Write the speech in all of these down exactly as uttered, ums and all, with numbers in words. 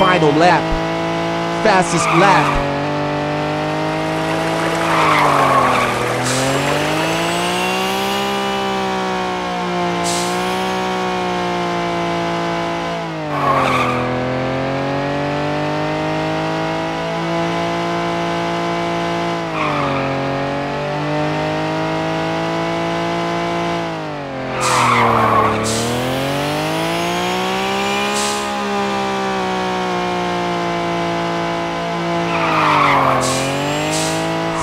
Final lap, fastest lap.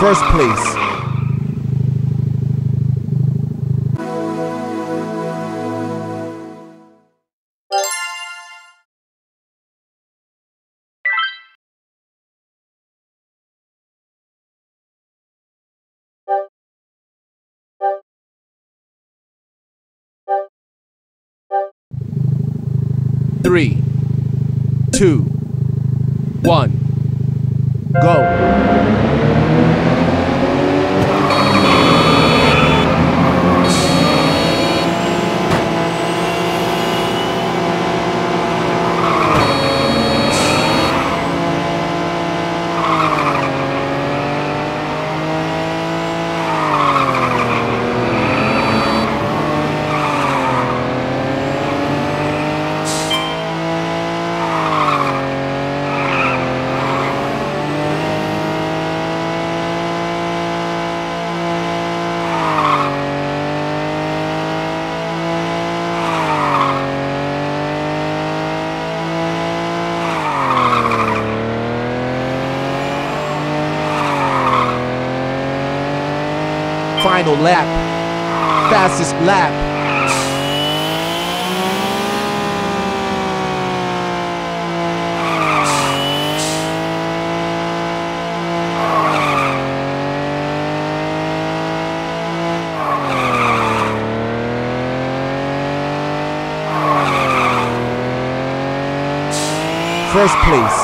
First place. Three, two, one, go. Final lap, fastest lap. First place.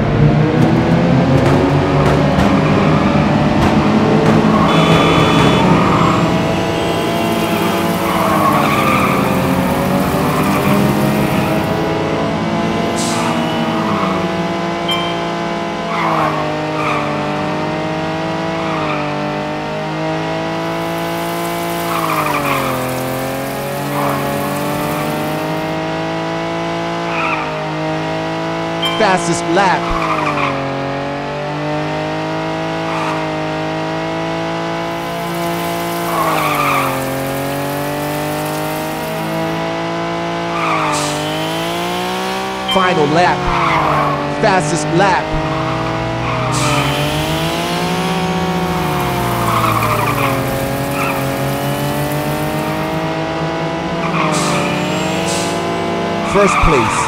Fastest lap. Final lap. Fastest lap. first place.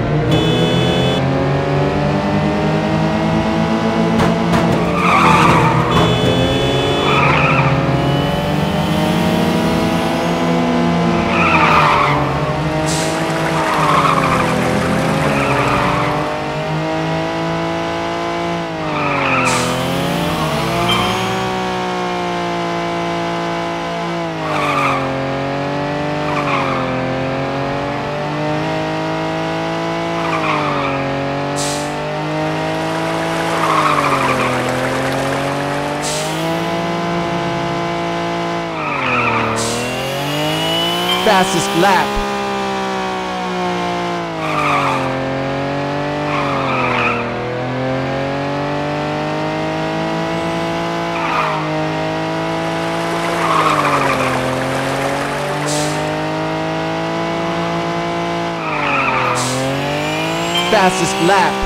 Fastest lap. Fastest lap.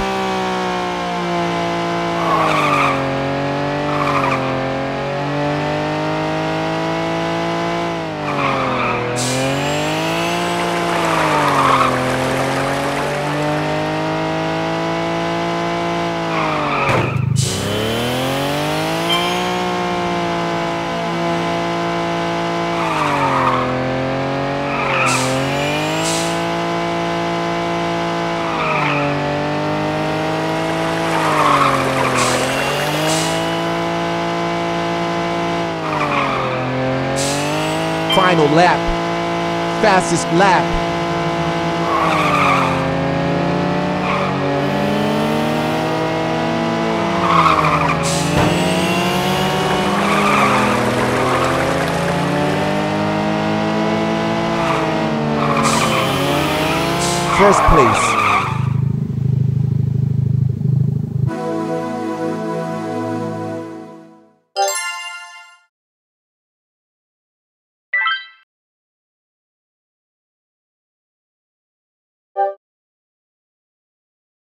Final lap, fastest lap. First place.